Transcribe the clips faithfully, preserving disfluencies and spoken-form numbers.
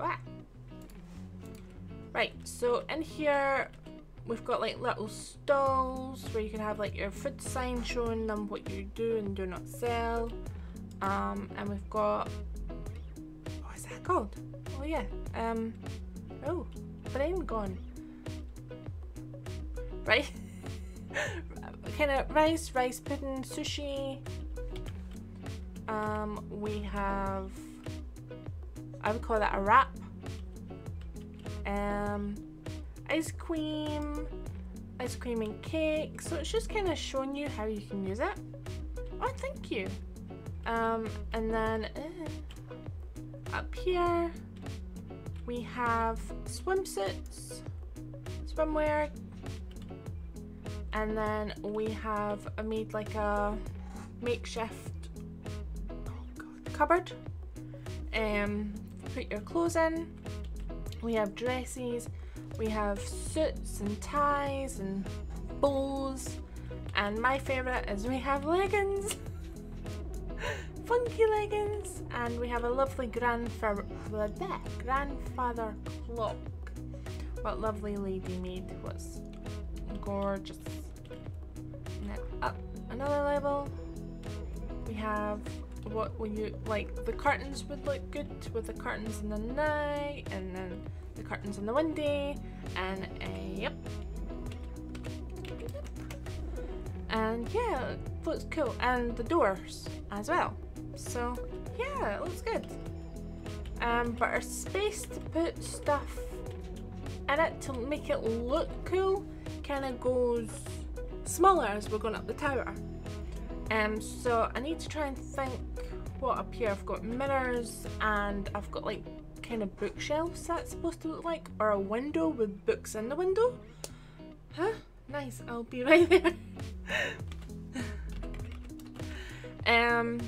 Ah. Right, so in here we've got like little stalls where you can have like your food sign showing them what you do and do not sell. Um, and we've got, what is that called? Oh yeah, um, oh, brain gone. Right, kind of rice, rice pudding, sushi. Um, we have, I would call that a wrap. Um, ice cream, ice cream and cake. So it's just kind of showing you how you can use it. Oh, thank you. Um, and then uh, up here we have swimsuits, swimwear, and then we have I made like a makeshift oh God, cupboard. Um, put your clothes in. We have dresses, we have suits and ties and bows, and my favourite is we have leggings. Funky leggings, and we have a lovely grandfather grandfather clock. What lovely lady made was gorgeous. And then up another level, we have what will you like? The curtains would look good with the curtains in the night, and then the curtains in the window, and uh, yep. And yeah, it looks cool, and the doors as well. So yeah, it looks good. Um, but our space to put stuff in it to make it look cool kind of goes smaller as we're going up the tower. Um, so I need to try and think what up here. I've got mirrors, and I've got like kind of bookshelves that's supposed to look like, or a window with books in the window. Huh? Nice, I'll be right there. um,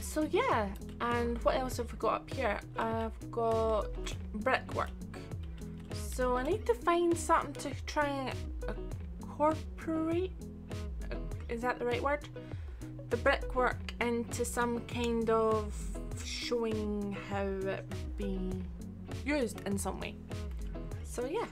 so yeah, and what else have we got up here? I've got brickwork. So I need to find something to try and incorporate, is that the right word? The brickwork into some kind of showing how it be used in some way. So yeah.